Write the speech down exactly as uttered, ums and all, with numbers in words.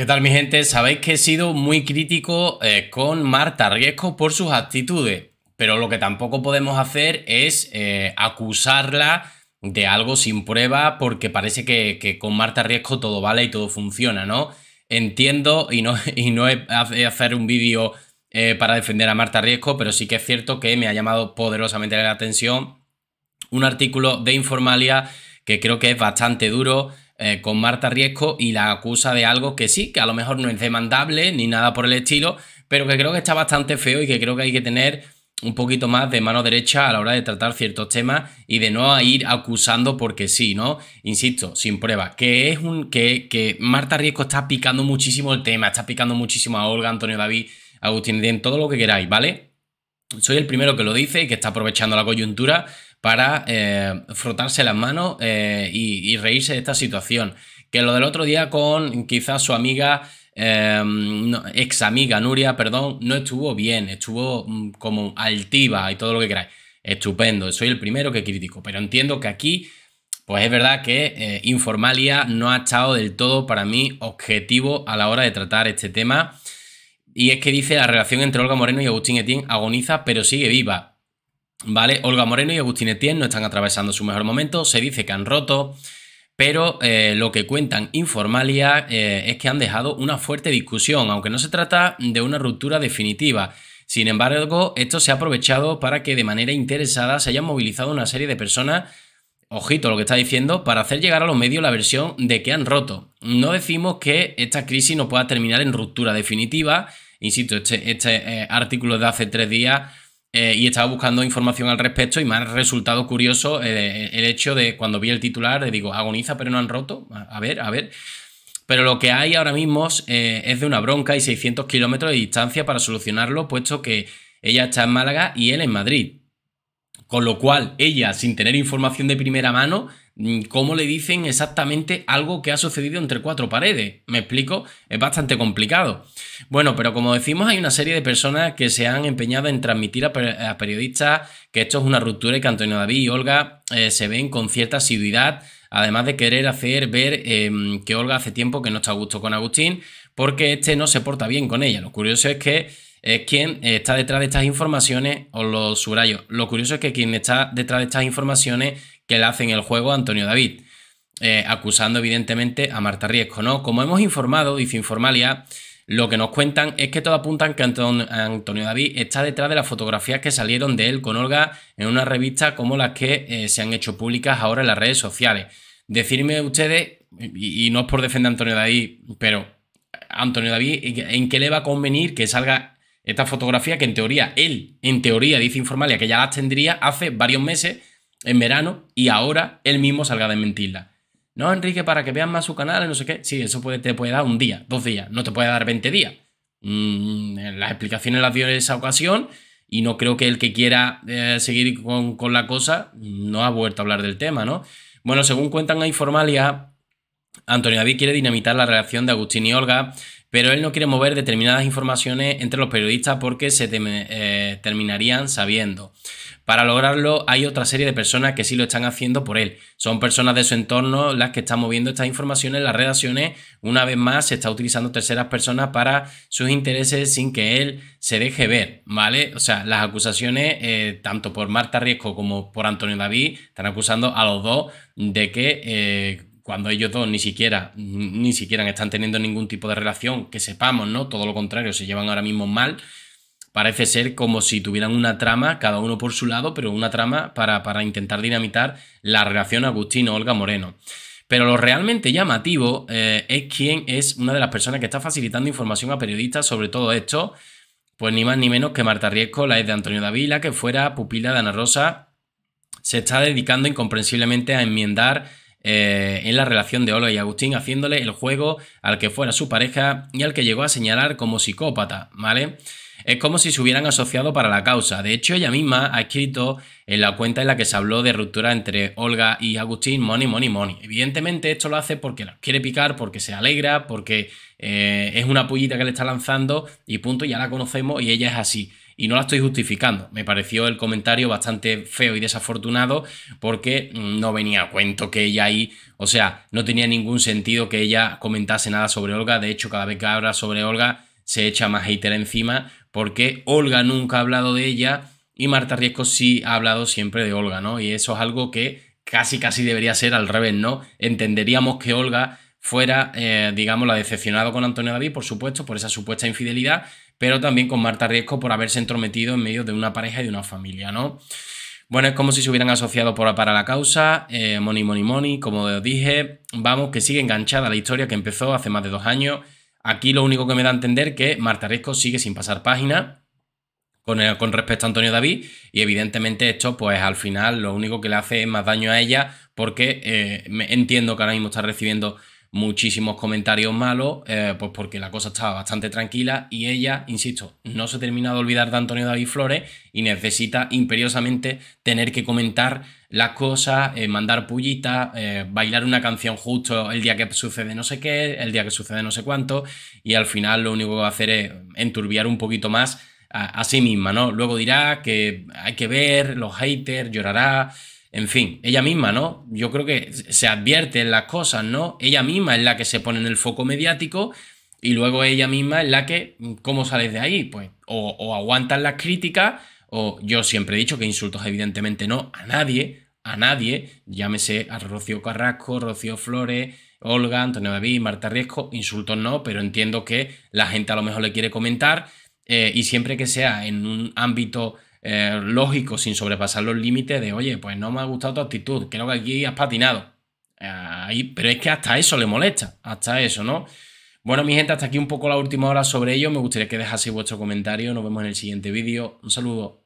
¿Qué tal, mi gente? Sabéis que he sido muy crítico eh, con Marta Riesco por sus actitudes, pero lo que tampoco podemos hacer es eh, acusarla de algo sin prueba, porque parece que, que con Marta Riesco todo vale y todo funciona, ¿no? Entiendo, y no, y no es hacer un vídeo eh, para defender a Marta Riesco, pero sí que es cierto que me ha llamado poderosamente la atención un artículo de Informalia que creo que es bastante duro Eh, con Marta Riesco, y la acusa de algo que sí, que a lo mejor no es demandable ni nada por el estilo, pero que creo que está bastante feo y que creo que hay que tener un poquito más de mano derecha a la hora de tratar ciertos temas y de no ir acusando porque sí, ¿no? Insisto, sin prueba. Que es un que, que Marta Riesco está picando muchísimo el tema, está picando muchísimo a Olga, Antonio David, Agustín Etienne, todo lo que queráis, ¿vale? Soy el primero que lo dice y que está aprovechando la coyuntura para eh, frotarse las manos eh, y, y reírse de esta situación. Que lo del otro día con quizás su amiga, eh, no, ex amiga Nuria, perdón, no estuvo bien, estuvo como altiva y todo lo que queráis. Estupendo, soy el primero que critico, pero entiendo que aquí, pues es verdad que eh, Informalia no ha estado del todo para mí objetivo a la hora de tratar este tema. Y es que dice: la relación entre Olga Moreno y Agustín Etienne agoniza, pero sigue viva. ¿Vale? Olga Moreno y Agustín Etienne no están atravesando su mejor momento, se dice que han roto, pero eh, lo que cuentan Informalia eh, es que han dejado una fuerte discusión, aunque no se trata de una ruptura definitiva. Sin embargo, esto se ha aprovechado para que de manera interesada se hayan movilizado una serie de personas, ojito lo que está diciendo, para hacer llegar a los medios la versión de que han roto. No decimos que esta crisis no pueda terminar en ruptura definitiva, insisto, este, este eh, artículo de hace tres días... Eh, y estaba buscando información al respecto y me ha resultado curioso eh, el hecho de cuando vi el titular, le digo, agoniza pero no han roto, a ver, a ver. Pero lo que hay ahora mismo eh, es de una bronca y seiscientos kilómetros de distancia para solucionarlo, puesto que ella está en Málaga y él en Madrid. Con lo cual, ella, sin tener información de primera mano, ¿cómo le dicen exactamente algo que ha sucedido entre cuatro paredes? ¿Me explico? Es bastante complicado. Bueno, pero como decimos, hay una serie de personas que se han empeñado en transmitir a, per a periodistas que esto es una ruptura y que Antonio David y Olga eh, se ven con cierta asiduidad, además de querer hacer ver eh, que Olga hace tiempo que no está a gusto con Agustín, porque este no se porta bien con ella. Lo curioso es que... es quien está detrás de estas informaciones, os lo subrayo. Lo curioso es que quien está detrás de estas informaciones que le hacen el juego a Antonio David, eh, acusando evidentemente a Marta Riesco, ¿no? Como hemos informado, dice Informalia, lo que nos cuentan es que todo apuntan que Antonio David está detrás de las fotografías que salieron de él con Olga en una revista como las que eh, se han hecho públicas ahora en las redes sociales. Decirme ustedes, y, y no es por defender a Antonio David, pero Antonio David, ¿en qué le va a convenir que salga esta fotografía que en teoría, él, en teoría, dice Informalia, que ya las tendría hace varios meses, en verano, y ahora él mismo salga a desmentirla? No, Enrique, para que vean más su canal, no sé qué. Sí, eso puede, te puede dar un día, dos días, no te puede dar veinte días. Mm, las explicaciones las dio en esa ocasión y no creo que el que quiera eh, seguir con, con la cosa no ha vuelto a hablar del tema, ¿no? Bueno, según cuentan a Informalia, Antonio David quiere dinamitar la relación de Agustín y Olga, pero él no quiere mover determinadas informaciones entre los periodistas porque se teme, eh, terminarían sabiendo. Para lograrlo hay otra serie de personas que sí lo están haciendo por él. Son personas de su entorno las que están moviendo estas informaciones en las redacciones. Una vez más se está utilizando terceras personas para sus intereses sin que él se deje ver, ¿vale? O sea, las acusaciones, eh, tanto por Marta Riesco como por Antonio David, están acusando a los dos de que... Eh, cuando ellos dos ni siquiera, ni siquiera están teniendo ningún tipo de relación, que sepamos, ¿no? Todo lo contrario, se llevan ahora mismo mal. Parece ser como si tuvieran una trama, cada uno por su lado, pero una trama para, para intentar dinamitar la relación Agustín-Olga Moreno. Pero lo realmente llamativo eh, es quién es una de las personas que está facilitando información a periodistas sobre todo esto, pues ni más ni menos que Marta Riesco, la ex de Antonio David, la que fuera pupila de Ana Rosa, se está dedicando incomprensiblemente a enmendar Eh, en la relación de Olga y Agustín, haciéndole el juego al que fuera su pareja y al que llegó a señalar como psicópata, ¿vale? Es como si se hubieran asociado para la causa. De hecho, ella misma ha escrito en la cuenta en la que se habló de ruptura entre Olga y Agustín, money, money, money. Evidentemente esto lo hace porque la quiere picar, porque se alegra, porque eh, es una pullita que le está lanzando y punto, ya la conocemos y ella es así. y no la estoy justificando. Me pareció el comentario bastante feo y desafortunado porque no venía a cuento que ella ahí, o sea, no tenía ningún sentido que ella comentase nada sobre Olga. De hecho, cada vez que habla sobre Olga se echa más hater encima porque Olga nunca ha hablado de ella y Marta Riesco sí ha hablado siempre de Olga, ¿no? Y eso es algo que casi casi debería ser al revés, ¿no? Entenderíamos que Olga fuera, eh, digamos, la decepcionada con Antonio David, por supuesto, por esa supuesta infidelidad, pero también con Marta Riesco por haberse entrometido en medio de una pareja y de una familia, ¿no? Bueno, es como si se hubieran asociado por, para la causa, eh, money, money, money, como os dije, vamos, que sigue enganchada a la historia que empezó hace más de dos años. Aquí lo único que me da a entender es que Marta Riesco sigue sin pasar página con, el, con respecto a Antonio David y evidentemente esto, pues al final lo único que le hace es más daño a ella porque eh, me, entiendo que ahora mismo está recibiendo muchísimos comentarios malos, eh, pues porque la cosa estaba bastante tranquila y ella, insisto, no se ha terminado de olvidar de Antonio David Flores y necesita imperiosamente tener que comentar las cosas, eh, mandar pullitas, eh, bailar una canción justo el día que sucede no sé qué, el día que sucede no sé cuánto, y al final lo único que va a hacer es enturbiar un poquito más a, a sí misma, ¿no? Luego dirá que hay que ver, los haters, llorará. En fin, ella misma, ¿no? Yo creo que se advierte en las cosas, ¿no? Ella misma es la que se pone en el foco mediático y luego ella misma es la que, ¿cómo sales de ahí? Pues o, o aguantas las críticas o yo siempre he dicho que insultos evidentemente no a nadie, a nadie, llámese a Rocío Carrasco, Rocío Flores, Olga, Antonio David, Marta Riesco, insultos no, pero entiendo que la gente a lo mejor le quiere comentar eh, y siempre que sea en un ámbito Eh, lógico, sin sobrepasar los límites de oye, pues no me ha gustado tu actitud, creo que aquí has patinado, eh, ahí, pero es que hasta eso le molesta, hasta eso, ¿no? Bueno, mi gente, hasta aquí un poco la última hora sobre ello, me gustaría que dejaseis vuestro comentario, nos vemos en el siguiente vídeo, un saludo.